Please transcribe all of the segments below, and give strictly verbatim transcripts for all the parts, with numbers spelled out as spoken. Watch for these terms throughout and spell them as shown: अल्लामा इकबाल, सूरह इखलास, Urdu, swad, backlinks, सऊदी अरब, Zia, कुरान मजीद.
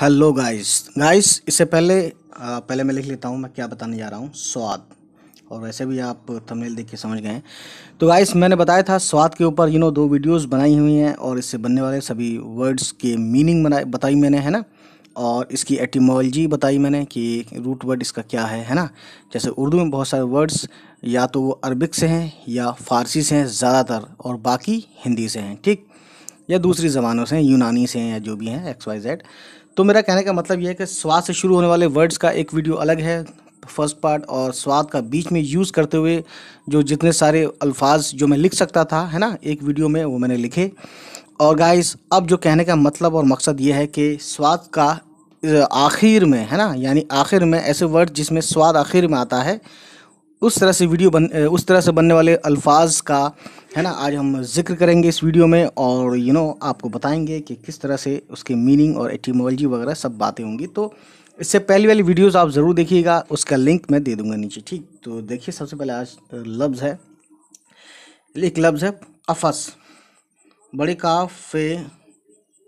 Hello guys guys इससे पहले आ, पहले मैं लिख लेता हूँ मैं क्या बताने जा रहा हूँ। स्वाद, और वैसे भी आप थंबनेल देख के समझ गए हैं। तो गाइस मैंने बताया था स्वाद के ऊपर यू नो दो वीडियोस बनाई हुई हैं और इससे बनने वाले सभी वर्ड्स के मीनिंग बनाए बताई मैंने, है ना, और इसकी एटिमोलॉजी बताई मैंने कि रूट वर्ड इसका क्या है है ना। जैसे उर्दू में बहुत सारे वर्ड्स या तो वो अरबिक से हैं या फ़ारसी से हैं ज़्यादातर, और बाकी हिंदी से हैं, ठीक, या दूसरी ज़बानों से हैं, यूनानी से हैं या जो भी हैं, एक्स वाई जेड। तो मेरा कहने का मतलब यह है कि स्वाद से शुरू होने वाले वर्ड्स का एक वीडियो अलग है फर्स्ट पार्ट, और स्वाद का बीच में यूज़ करते हुए जो जितने सारे अल्फाज जो मैं लिख सकता था, है ना, एक वीडियो में वो मैंने लिखे। और गाइस अब जो कहने का मतलब और मकसद ये है कि स्वाद का आखिर में, है ना, यानी आखिर में ऐसे वर्ड जिसमें स्वाद आखिर में आता है, उस तरह से वीडियो बन उस तरह से बनने वाले अल्फाज का, है ना, आज हम जिक्र करेंगे इस वीडियो में। और यू नो आपको बताएंगे कि किस तरह से उसके मीनिंग और एटिमोलॉजी वगैरह सब बातें होंगी। तो इससे पहली वाली वीडियोस आप ज़रूर देखिएगा, उसका लिंक मैं दे दूंगा नीचे, ठीक। तो देखिए सबसे पहले आज लफ्ज़ है, एक लफ्ज़ है अफस, बड़े काफ फे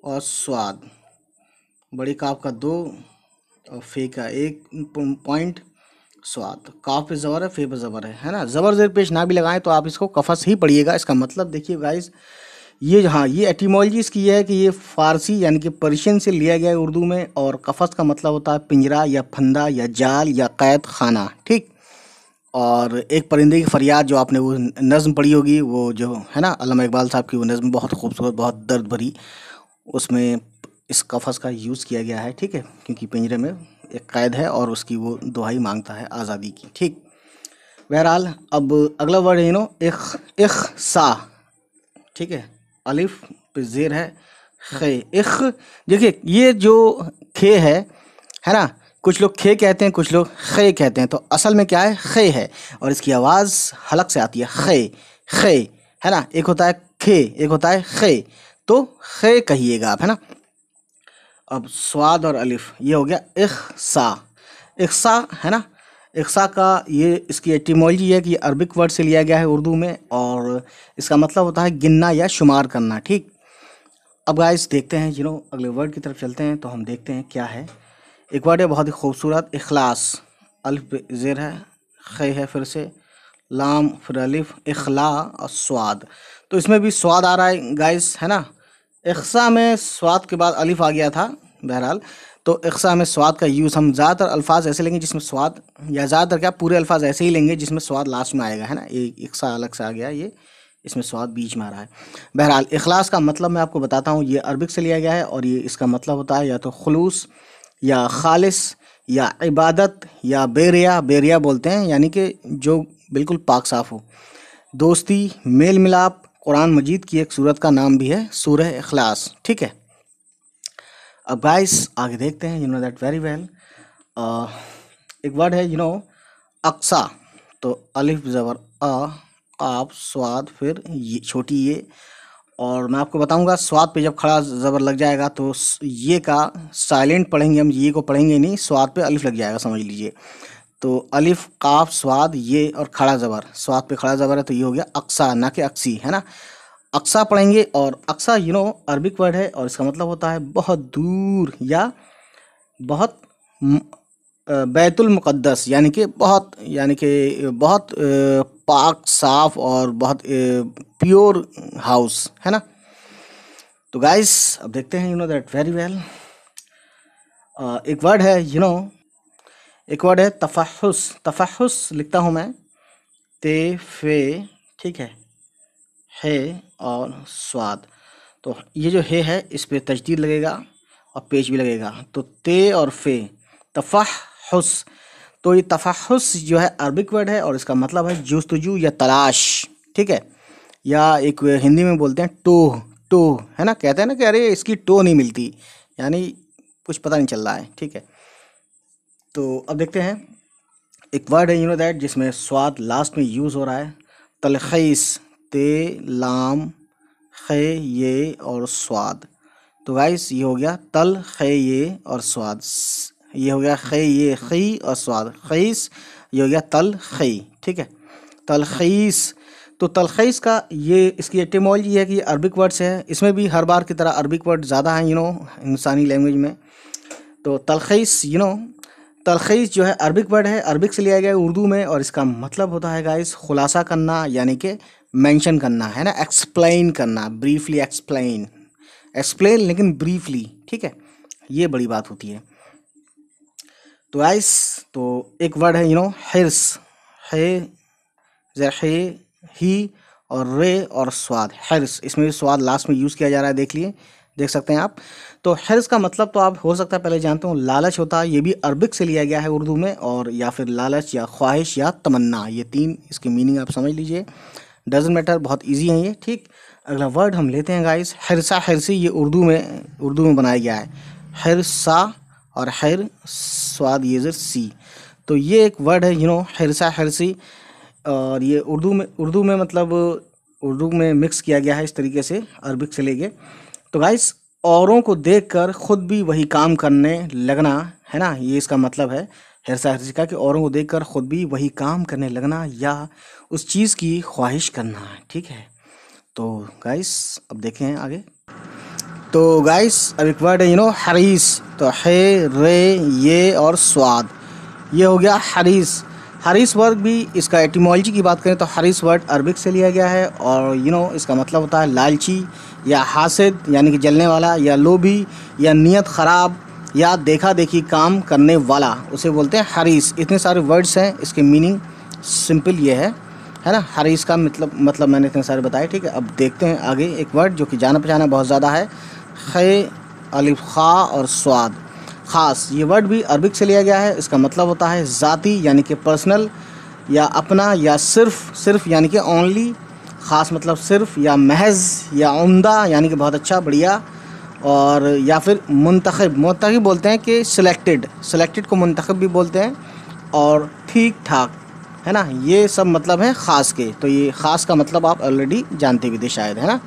और स्वाद, बड़े काफ का दो और फे का एक पॉइंट स्वाद। काफ पे ज़बर है, फे पे ज़बर है, है ना। ज़बर ज़ेर पेश ना भी लगाएं तो आप इसको कफस ही पढ़िएगा। इसका मतलब देखिए गाइस, ये हाँ ये एटिमोलॉजी इसकी यह है कि ये फ़ारसी यानी कि पर्शियन से लिया गया है उर्दू में, और कफस का मतलब होता है पिंजरा या फंदा या जाल या कैद खाना, ठीक। और एक परिंदे की फरियाद, जो आपने वो नज़म पढ़ी होगी, वो जो है ना अल्लामा इकबाल साहब की वो नज़म बहुत खूबसूरत, बहुत दर्द भरी, उसमें इस कफस का यूज़ किया गया है, ठीक है, क्योंकि पिंजरे में एक कैद है और उसकी वो दुहाई मांगता है आज़ादी की, ठीक। बहरहाल अब अगला वर्ड है यू नो इख, इख सा, ठीक है, अलिफ पे ज़ेर है खे, इख। देखिए ये जो खे है, है ना, कुछ लोग खे कहते हैं, कुछ लोग खे कहते हैं, तो असल में क्या है, खे है, और इसकी आवाज़ हलक से आती है, खे खे, है ना। एक होता है खे, एक होता है खे, तो खे कहिएगा आप, है ना। अब स्वाद और अलिफ, ये हो गया इखसा, इखसा, है ना। इखसा का ये इसकी एटिमोलॉजी है कि अरबिक वर्ड से लिया गया है उर्दू में, और इसका मतलब होता है गिनना या शुमार करना, ठीक। अब गाइस देखते हैं यू नो अगले वर्ड की तरफ चलते हैं, तो हम देखते हैं क्या है। एक वर्ड है बहुत ही खूबसूरत, इखलास, अलिफ ज़ेर है खे है, फिर से लाम, फिर अलिफ, इखला और स्वाद। तो इसमें भी स्वाद आ रहा है गाइस, है ना। इखसा में स्वाद के बाद अलिफ आ गया था, बहरहाल तो इखसा में स्वाद का यूज़ हम ज़्यादातर अल्फाज ऐसे लेंगे जिसमें स्वाद, या ज़्यादातर क्या पूरे अल्फाज ऐसे ही लेंगे जिसमें स्वाद लास्ट में आएगा, है ना। ये इखसा अलग से आ गया, ये इसमें स्वाद बीच में आ रहा है। बहरहाल इखलास का मतलब मैं आपको बताता हूँ, ये अरबिक से लिया गया है, और ये इसका मतलब होता है या तो खुलूस या खालिस या इबादत या बेरिया, बेरिया बोलते हैं, यानी कि जो बिल्कुल पाक साफ़ हो। दोस्ती, मेल मिलाप, कुरान मजीद की एक सूरत का नाम भी है, सूरह इखलास, ठीक है। अब गाइस आगे देखते हैं, you know that very well. एक वर्ड है यू नो अक्सा, तो अलिफ ज़बर आ, काफ स्वाद, फिर ये छोटी ये, और मैं आपको बताऊंगा स्वाद पे जब खड़ा ज़बर लग जाएगा तो ये का साइलेंट पढ़ेंगे हम, ये को पढ़ेंगे नहीं, स्वाद पे अलिफ लग जाएगा, समझ लीजिए। तो अलिफ काफ स्वाद ये और खड़ा ज़बर, स्वाद पे खड़ा ज़बर है, तो ये हो गया अक्सा, ना कि अक्सी, है ना। अक्सा पढ़ेंगे, और अक्सा यू नो अरबिक वर्ड है, और इसका मतलब होता है बहुत दूर या बहुत बैतुल मुक़द्दस, यानी कि बहुत, यानी कि बहुत पाक साफ और बहुत प्योर हाउस, है ना। तो गाइस अब देखते हैं you know that very well. एक वर्ड है यू नो एक वर्ड है तफहुस, तफहुस लिखता हूँ मैं ते फे, ठीक है, है और स्वाद। तो ये जो है है इस पर तजदीद लगेगा और पेश भी लगेगा, तो ते और फे तफहुस। तो ये तफहुस जो है अरबिक वर्ड है, और इसका मतलब है जस्तजू या तलाश, ठीक है, या एक हिंदी में बोलते हैं टोह, टोह, है ना। कहते हैं ना कि अरे इसकी टोह नहीं मिलती, यानी कुछ पता नहीं चल रहा है, ठीक है। तो अब देखते हैं एक वर्ड है यू नो दैट जिसमें स्वाद लास्ट में यूज़ हो रहा है, तलखीस, ते लाम खे ये और स्वाद। तो गाइस ये हो गया तल खे ये और स्वाद, ये हो गया खे ये खी और स्वाद, खीस, ये हो गया तल खी, ठीक है, तलखीस। तो तलखीस का ये इसकी एटिमोलॉजी है कि अरबिक वर्ड से है, इसमें भी हर बार की तरह अरबिक वर्ड ज़्यादा हैं यू नो हिंदुस्तानी लैंग्वेज में, तो तलखीस यू नो तलखीस जो है अरबिक वर्ड है, अरबिक से लिया गया है उर्दू में, और इसका मतलब होता है गाइस खुलासा करना, यानी कि मेंशन करना, है ना, एक्सप्लेन करना, ब्रीफली एक्सप्लेन, एक्सप्लेन लेकिन ब्रीफली, ठीक है, ये बड़ी बात होती है। तो गाइस तो एक वर्ड है यू नो हिर्स, हे जैसे ही और रे और स्वाद, हिर्स, इसमें भी स्वाद लास्ट में यूज़ किया जा रहा है, देख लिए देख सकते हैं आप। तो हिर्स का मतलब तो आप हो सकता है पहले जानते हो, लालच होता है, ये भी अरबिक से लिया गया है उर्दू में, और या फिर लालच या ख्वाहिश या तमन्ना, ये तीन इसकी मीनिंग आप समझ लीजिए, डजेंट मैटर, बहुत इजी है ये, ठीक। अगला वर्ड हम लेते हैं गाइस हिरसा, हिरसी, ये उर्दू में उर्दू में बनाया गया है, हिरसा और हिर स्वाद ये सी, तो ये एक वर्ड है यू नो हिरसा हिरसी, और ये उर्दू में उर्दू में मतलब उर्दू में मिक्स किया गया है इस तरीके से अरबिक से लेके। तो गाइस औरों को देखकर ख़ुद भी वही काम करने लगना, है ना, ये इसका मतलब है हिरसा हिरसी का, कि औरों को देखकर ख़ुद भी वही काम करने लगना या उस चीज़ की ख्वाहिश करना, ठीक है। तो गाइस अब देखें आगे। तो गाइस अब एक वर्ड है यू नो हरीस, तो हे रे ये और स्वाद, ये हो गया हरीस। हरीस वर्ड भी इसका एटिमोलॉजी की बात करें तो हरीस वर्ड अरबिक से लिया गया है, और यू नो इसका मतलब होता है लालची या हासिद, यानी कि जलने वाला, या लोभी या नीयत ख़राब या देखा देखी काम करने वाला, उसे बोलते हैं हरीस। इतने सारे वर्ड्स हैं, इसके मीनिंग सिंपल ये है, है ना, हरीस का मतलब मतलब मैंने इतने सारे बताए, ठीक है। अब देखते हैं आगे एक वर्ड जो कि जाना पहचाना बहुत ज़्यादा है, खे अलिफ खा और स्वाद, ख़ास, ये वर्ड भी अरबिक से लिया गया है, इसका मतलब होता है ज़ाती, यानी कि पर्सनल या अपना, या सिर्फ सिर्फ यानी कि ओनली, ख़ास मतलब सिर्फ, या महज या उम्दा यानी कि बहुत अच्छा बढ़िया, और या फिर मुंतखब, मुंतखब बोलते हैं कि सिलेक्टेड, सिलेक्टेड को मुंतखब भी बोलते हैं, और ठीक ठाक, है ना, ये सब मतलब हैं ख़ास के। तो ये ख़ास का मतलब आप ऑलरेडी जानते भी थे शायद, है ना।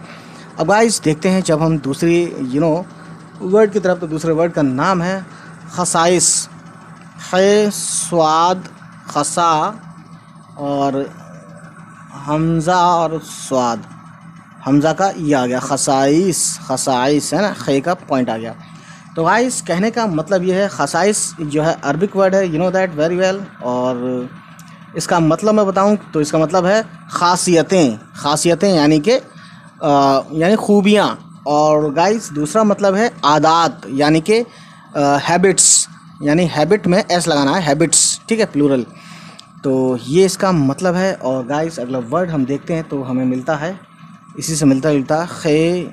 अब गाइस देखते हैं जब हम दूसरी यू नो वर्ड की तरफ, तो दूसरे वर्ड का नाम है खसाइस, है स्वाद खसा और हमज़ा और स्वाद, हमज़ा का ये आ गया खसाइस, खसाइस है ना, खे का पॉइंट आ गया। तो गाइस कहने का मतलब ये है खसाइस जो है अरबिक वर्ड है, you know that very well, और इसका मतलब मैं बताऊं तो इसका मतलब है खासियतें, खासियतें यानी कि यानी खूबियाँ, और गाइस दूसरा मतलब है आदात, यानी कि हैबिट्स, यानी हैबिट में एस लगाना है, हैबिट्स, ठीक है, प्लूरल। तो ये इसका मतलब है। और गाइस अगला वर्ड हम देखते हैं तो हमें मिलता है इसी से मिलता जुलता खे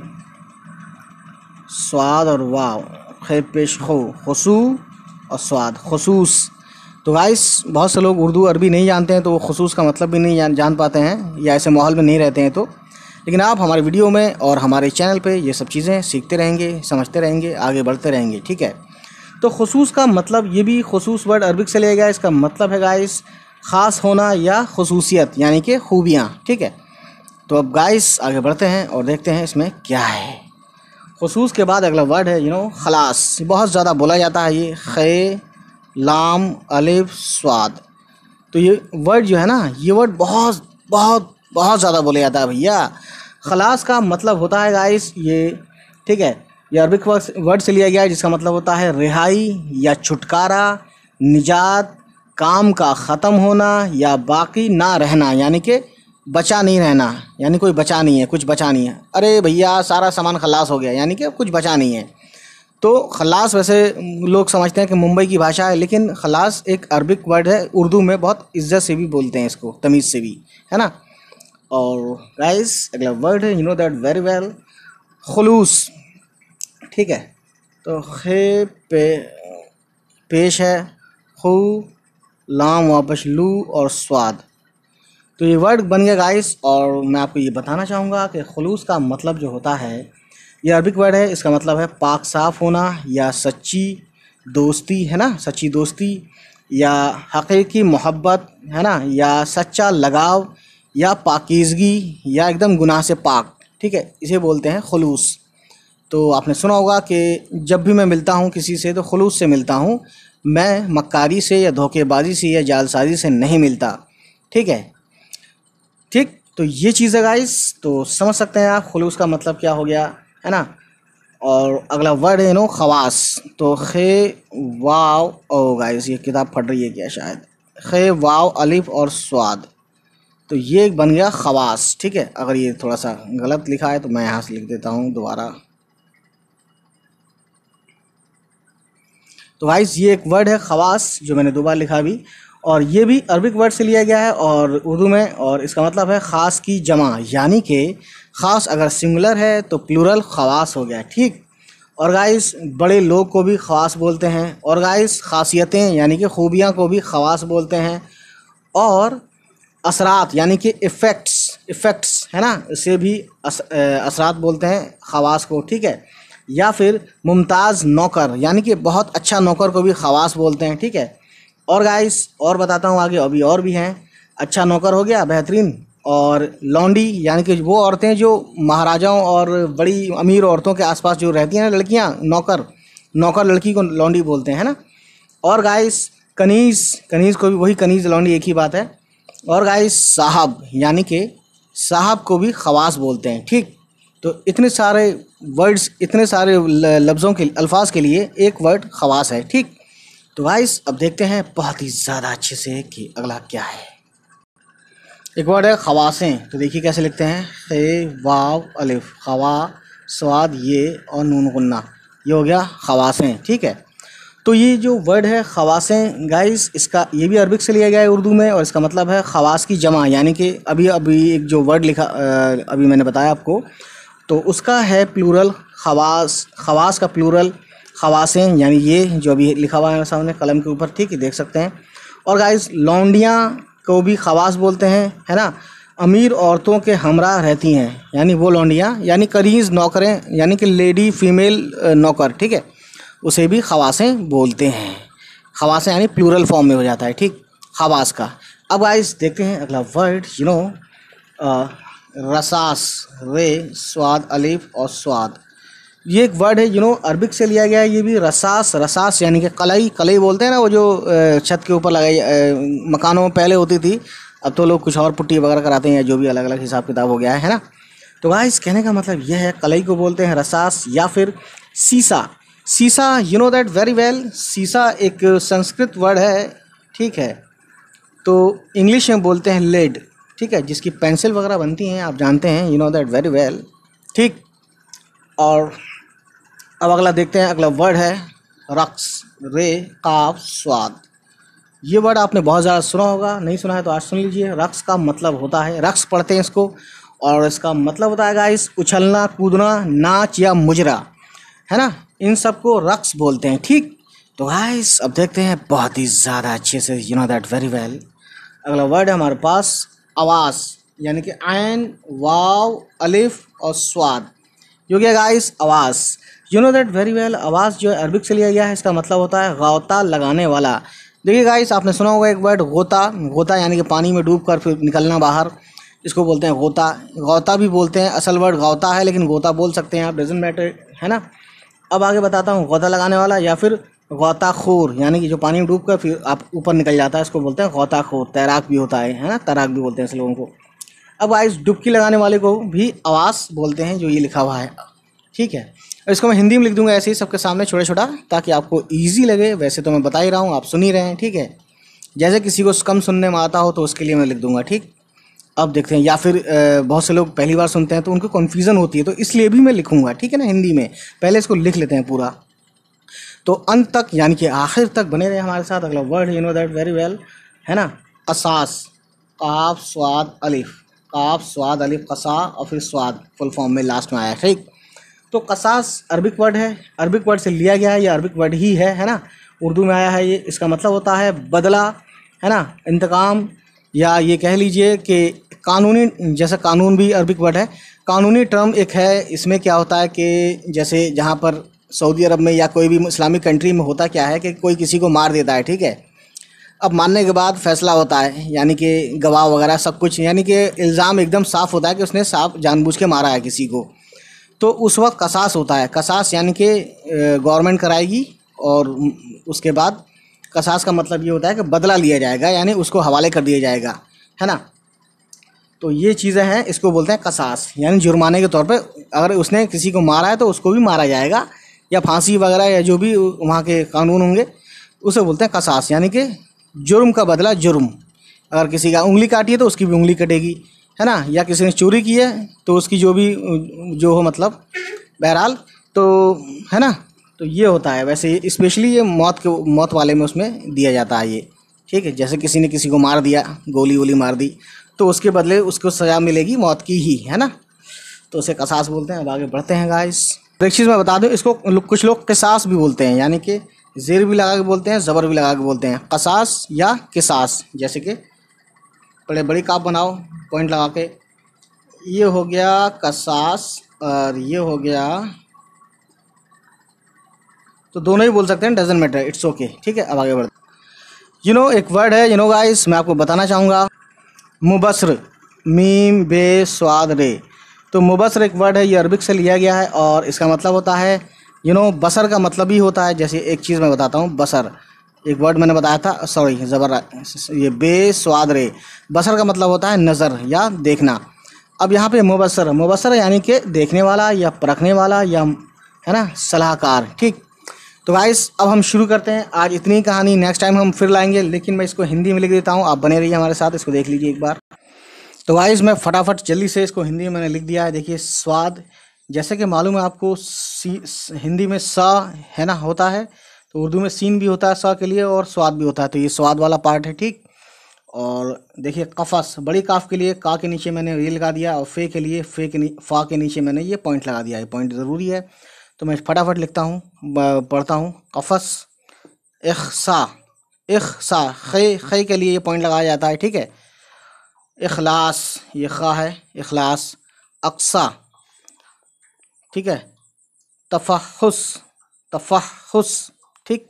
स्वाद और वाव, खे पेश खो खुसू और स्वाद, खुसूस। तो गाइस बहुत से लोग उर्दू अरबी नहीं जानते हैं तो वो खुसूस का मतलब भी नहीं जान पाते हैं, या ऐसे माहौल में नहीं रहते हैं, तो लेकिन आप हमारे वीडियो में और हमारे चैनल पे ये सब चीज़ें सीखते रहेंगे, समझते रहेंगे, आगे बढ़ते रहेंगे, ठीक है। तो खुसूस का मतलब, ये भी खुसूस वर्ड अरबिक से लिया गया है, इसका मतलब है गाइस ख़ास होना या खुसूसियत यानी कि खूबियाँ, ठीक है। तो अब गाइस आगे बढ़ते हैं और देखते हैं इसमें क्या है। खुसूस के बाद अगला वर्ड है यू नो खलास, बहुत ज़्यादा बोला जाता है ये, खे लाम अलिफ स्वाद। तो ये वर्ड जो है ना, ये वर्ड बहुत बहुत बहुत ज़्यादा बोला जाता है भैया। खलास का मतलब होता है गाइस ये, ठीक है, ये अरबिक वर्ड से लिया गया है, जिसका मतलब होता है रिहाई या छुटकारा, निजात, काम का ख़त्म होना या बाकी ना रहना, यानी कि बचा नहीं रहना, यानी कोई बचा नहीं है, कुछ बचा नहीं है, अरे भैया सारा सामान खलास हो गया, यानी कि कुछ बचा नहीं है। तो खलास वैसे लोग समझते हैं कि मुंबई की भाषा है, लेकिन खलास एक अरबिक वर्ड है, उर्दू में बहुत इज्जत से भी बोलते हैं इसको, तमीज़ से भी, है ना। और गाइस अगला वर्ड है you know that very well खुलूस, ठीक है। तो खे पे पेश है खू लाम वापस लू और स्वाद, तो ये वर्ड बन गया गाइस। और मैं आपको ये बताना चाहूँगा कि खुलूस का मतलब जो होता है, ये अरबिक वर्ड है, इसका मतलब है पाक साफ़ होना या सच्ची दोस्ती, है ना, सच्ची दोस्ती या हकीकी मोहब्बत, है ना, या सच्चा लगाव या पाकीज़गी या एकदम गुनाह से पाक, ठीक है, इसे बोलते हैं खुलूस। तो आपने सुना होगा कि जब भी मैं मिलता हूँ किसी से तो खुलूस से मिलता हूँ, मैं मक्कारी से या धोखेबाजी से या जालसाजी से नहीं मिलता, ठीक है, ठीक। तो ये चीज़ है गाइस, तो समझ सकते हैं आप खुलूस का मतलब क्या हो गया, है ना। और अगला वर्ड है नो खवास, तो खे वाव ओ गाइस ये किताब पढ़ रही है क्या शायद, खे वाव अलिफ और स्वाद, तो ये बन गया खवास। ठीक है, अगर ये थोड़ा सा गलत लिखा है तो मैं यहाँ से लिख देता हूँ दोबारा। तो गाइस ये एक वर्ड है खवास जो मैंने दोबारा लिखा भी, और ये भी अरबिक वर्ड से लिया गया है और उर्दू में, और इसका मतलब है ख़ास की जमा, यानी कि ख़ास अगर सिंगुलर है तो प्लूरल खवास हो गया। ठीक, और गाइस बड़े लोग को भी खवास बोलते हैं, और गाइस खासियतें यानी कि खूबियाँ को भी खवास बोलते हैं, और असरात यानी कि इफ़ेक्ट्स, इफ़ेक्ट्स है ना, इसे भी अस, असरात बोलते हैं खवास को। ठीक है, या फिर मुमताज़ नौकर यानी कि बहुत अच्छा नौकर को भी खवास बोलते हैं। ठीक है, और गाइस और बताता हूँ आगे, अभी और भी हैं। अच्छा नौकर हो गया, बेहतरीन, और लौंडी यानी कि वो औरतें जो महाराजाओं और बड़ी अमीर औरतों के आसपास जो रहती हैं ना लड़कियाँ, नौकर, नौकर लड़की को लौंडी बोलते हैं, है ना। और गाइस कनीज़, कनीज़ को भी वही कनीज़ लौंडी एक ही बात है। और गाइस साहब यानी कि साहब को भी खवास बोलते हैं। ठीक, तो इतने सारे वर्ड्स, इतने सारे लफ्ज़ों के अल्फाज के लिए एक वर्ड खवास है। ठीक, तो गाइस अब देखते हैं बहुत ही ज़्यादा अच्छे से कि अगला क्या है। एक वर्ड है खवासें, तो देखिए कैसे लिखते हैं, खे वाव अलिफ खवा स्वाद ये और नून गुन्ना, ये हो गया खवासें। ठीक है, तो ये जो वर्ड है खवासें गाइस, इसका ये भी अरबिक से लिया गया है उर्दू में, और इसका मतलब है खवास की जमा, यानी कि अभी अभी एक जो वर्ड लिखा अभी मैंने बताया आपको, तो उसका है प्लूरल खवास, खवास का प्लूरल खवासें, यानी ये जो अभी लिखा हुआ है सामने कलम के ऊपर। ठीक है, देख सकते हैं। और गाइस लौंडियाँ को भी खवास बोलते हैं, है ना, अमीर औरतों के हमरा रहती हैं, यानी वो लौंडियाँ, यानी करीज़ नौकरें, यानी कि लेडी फीमेल नौकर। ठीक है, उसे भी खवासें बोलते हैं। खवासें यानी प्लूरल फॉर्म में हो जाता है ठीक खवास का। अब गाइस देखते हैं अगला वर्ड, यू नो रसास, रे स्वाद अलिफ और स्वाद, ये एक वर्ड है यू नो अरबिक से लिया गया है, ये भी रसास, रसास यानी कि कलई, कलई बोलते हैं ना वो जो छत के ऊपर लगाई मकानों में पहले होती थी, अब तो लोग कुछ और पुट्टी वगैरह कराते हैं या जो भी अलग अलग हिसाब किताब हो गया है ना। तो गाइस कहने का मतलब यह है कलई को बोलते हैं रसास, या फिर सीसा, सीसा you know that very well, सीसा एक संस्कृत वर्ड है। ठीक है, तो इंग्लिश में बोलते हैं लेड, ठीक है, जिसकी पेंसिल वगैरह बनती हैं, आप जानते हैं, you know that very well. ठीक, और अब अगला देखते हैं, अगला वर्ड है रक्स, रे काफ स्वाद, ये वर्ड आपने बहुत ज़्यादा सुना होगा, नहीं सुना है तो आज सुन लीजिए। रक्स का मतलब होता है, रक्स पढ़ते हैं इसको, और इसका मतलब होता है गाइस उछलना कूदना, नाच या मुजरा, है ना, इन सब को रक्स बोलते हैं। ठीक, तो गाइस अब देखते हैं बहुत ही ज़्यादा अच्छे से, you know that very well. अगला वर्ड है हमारे पास आवाज़, यानी कि आयन वाव अलिफ और स्वाद, हो गया गाइस आवाज़, you know that very well. आवाज़ जो है अरबिक से लिया गया है, इसका मतलब होता है गोता लगाने वाला। देखिए गाइस आपने सुना होगा एक वर्ड गोता, गोता यानी कि पानी में डूब कर फिर निकलना बाहर, इसको बोलते हैं गोता, गोता भी बोलते हैं, असल वर्ड गोता है लेकिन गोता बोल सकते हैं आप, डजेंट मैटर, है ना। अब आगे बताता हूँ, गोता लगाने वाला या फिर गोताखोर, यानी कि जो पानी में डूब कर फिर आप ऊपर निकल जाता है, इसको बोलते हैं गोताखोर, तैराक भी होता है है ना, तैराक भी बोलते हैं ऐसे लोगों को। अब गाइस डुबकी लगाने वाले को भी आवाज़ बोलते हैं, जो ये लिखा हुआ है। ठीक है, इसको मैं हिंदी में लिख दूंगा ऐसे ही सबके सामने छोटा छोटा, ताकि आपको इजी लगे, वैसे तो मैं बता ही रहा हूँ आप सुन ही रहे हैं। ठीक है, जैसे किसी को कम सुनने में आता हो तो उसके लिए मैं लिख दूंगा। ठीक, अब देखते हैं, या फिर बहुत से लोग पहली बार सुनते हैं तो उनको कन्फ्यूज़न होती है, तो इसलिए भी मैं लिखूँगा। ठीक है ना, हिंदी में पहले इसको लिख लेते हैं पूरा, तो अंत तक यानी कि आखिर तक बने रहे हमारे साथ। अगला word you know that very well है ना, कसास, काफ स्वाद अलिफ, काफ स्वाद अलिफ कसा और फिर स्वाद फुल फॉर्म में लास्ट में आया। ठीक, तो कसास अरबिक वर्ड है, अरबिक वर्ड से लिया गया है, ये अरबिक वर्ड ही है है ना, उर्दू में आया है ये, इसका मतलब होता है बदला, है ना, इंतकाम, या ये कह लीजिए कि कानूनी, जैसे कानून भी अरबिक वर्ड है, कानूनी टर्म एक है। इसमें क्या होता है कि जैसे जहाँ पर सऊदी अरब में या कोई भी इस्लामिक कंट्री में होता क्या है कि कोई किसी को मार देता है, ठीक है, अब मारने के बाद फैसला होता है, यानी कि गवाह वगैरह सब कुछ, यानी कि इल्ज़ाम एकदम साफ़ होता है कि उसने साफ जानबूझ के मारा है किसी को, तो उस वक्त कसास होता है। कसास यानी कि गवर्नमेंट कराएगी, और उसके बाद कसास का मतलब ये होता है कि बदला लिया जाएगा, यानी उसको हवाले कर दिया जाएगा, है ना। तो ये चीज़ें हैं, इसको बोलते हैं कसास, यानी जुर्माने के तौर पे अगर उसने किसी को मारा है तो उसको भी मारा जाएगा, या फांसी वगैरह या जो भी वहाँ के कानून होंगे उसे बोलते हैं कसास, यानी कि जुर्म का बदला जुर्म। अगर किसी का उंगली काटी है तो उसकी भी उंगली कटेगी, है ना, या किसी ने चोरी की है तो उसकी जो भी जो हो, मतलब बहरहाल, तो है ना, तो ये होता है। वैसे स्पेशली ये मौत के मौत वाले में उसमें दिया जाता है ये, ठीक है। जैसे किसी ने किसी को मार दिया, गोली गोली मार दी, तो उसके बदले उसको सज़ा मिलेगी मौत की ही, है ना, तो उसे कसास बोलते हैं। अब आगे बढ़ते हैं गाइस। एक चीज़ मैं बता दूं, इसको कुछ लोग किसास भी बोलते हैं, यानी कि ज़ेर भी लगा के बोलते हैं, ज़बर भी लगा के बोलते हैं, कसास या किसास। जैसे कि बड़े बड़ी काप बनाओ पॉइंट लगा के, ये हो गया कसास, और ये हो गया, तो दोनों ही बोल सकते हैं, डजंट मैटर, इट्स ओके, ठीक है। अब आगे बढ़ते यू नो एक वर्ड है, यू नो गाइस, मैं आपको बताना चाहूँगा, मुबस्सर, मीम बे स्वाद रे। तो मुबस्सर एक वर्ड है, ये अरबिक से लिया गया है, और इसका मतलब होता है यू you नो know, बसर का मतलब ही होता है। जैसे एक चीज़ मैं बताता हूँ, बसर एक वर्ड मैंने बताया था, सॉरी ज़बर, ये बे स्वाद रे, बसर का मतलब होता है नज़र या देखना। अब यहाँ पे मुबस्सर, मुबस्सर यानी कि देखने वाला या परखने वाला या, है ना, सलाहकार, ठीक। तो गाइस अब हम शुरू करते हैं, आज इतनी कहानी, नेक्स्ट टाइम हम फिर लाएंगे, लेकिन मैं इसको हिंदी में लिख देता हूँ, आप बने रहिए हमारे साथ, इसको देख लीजिए एक बार। तो गाइस मैं फटाफट जल्दी से इसको हिंदी में मैंने लिख दिया है, देखिए स्वाद, जैसे कि मालूम है आपको, सी हिंदी में सा, है ना, होता है, तो उर्दू में सीन भी होता है सा के लिए, और स्वाद भी होता है, तो ये स्वाद वाला पार्ट है, ठीक। और देखिए कफस, बड़ी काफ के लिए का के नीचे मैंने ये लगा दिया, और फे के लिए फे के फा के नीचे मैंने ये पॉइंट लगा दिया है, पॉइंट ज़रूरी है, तो मैं फटाफट लिखता हूँ, पढ़ता हूँ, कफस इखसा, इखसा, खे खे के लिए ये पॉइंट लगाया जाता है, ठीक है। इखलास, ये खा है, इखलास, अक्सा, ठीक है। तफहुस, तफहुस, ठीक,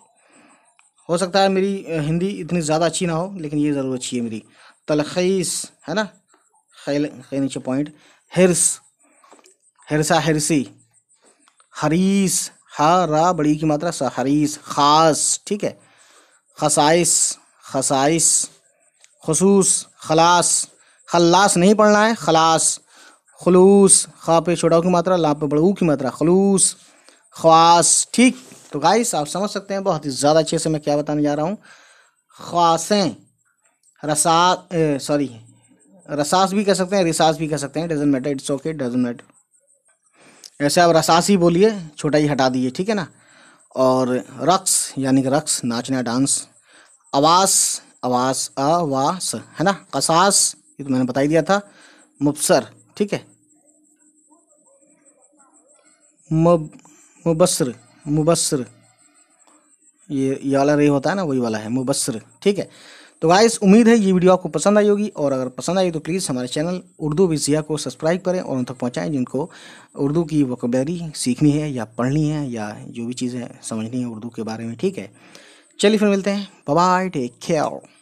हो सकता है मेरी हिंदी इतनी ज़्यादा अच्छी ना हो, लेकिन ये ज़रूर अच्छी है मेरी। तलखीस, है ना, खे खे नीचे पॉइंट, हिरस, हिरसा, हिरसी, हरीस, हा रा बड़ी की मात्रा सा, हरीस, ख़ास, ठीक है। खसाइस, खसाइस, खसूस, खलास, खल्लास नहीं पढ़ना है, खलास, खलूस, खा पे छोटाओ की मात्रा, ला पे बड़ू की मात्रा, खलूस, ख्वास, ठीक। तो गाइस आप समझ सकते हैं बहुत ही ज़्यादा अच्छे से मैं क्या बताने जा रहा हूँ। ख्वासें, रसा, सॉरी रसास भी कह सकते हैं, रिसास भी कह सकते हैं, doesn't matter, it's okay, doesn't matter. ऐसे आप रसासी बोलिए, छोटा ही हटा दीजिए, ठीक है ना। और रक्स, यानी कि रक्स, नाचना, डांस। आवास, आवास, आवास, है ना। कसास, ये तो मैंने बता ही दिया था। मुबसर, ठीक है, मुब मुबस्सर, मुबस्सर, ये ये वाला रे होता है ना, वही वाला है, मुबस्सर, ठीक है। तो गाइस उम्मीद है ये वीडियो आपको पसंद आई होगी, और अगर पसंद आई तो प्लीज़ हमारे चैनल उर्दू विद ज़िया को सब्सक्राइब करें और उन तक पहुंचाएं जिनको उर्दू की वोकैबुलरी सीखनी है या पढ़नी है या जो भी चीज़ें समझनी है उर्दू के बारे में, ठीक है। चलिए फिर मिलते हैं, बाय बाय, टेक केयर।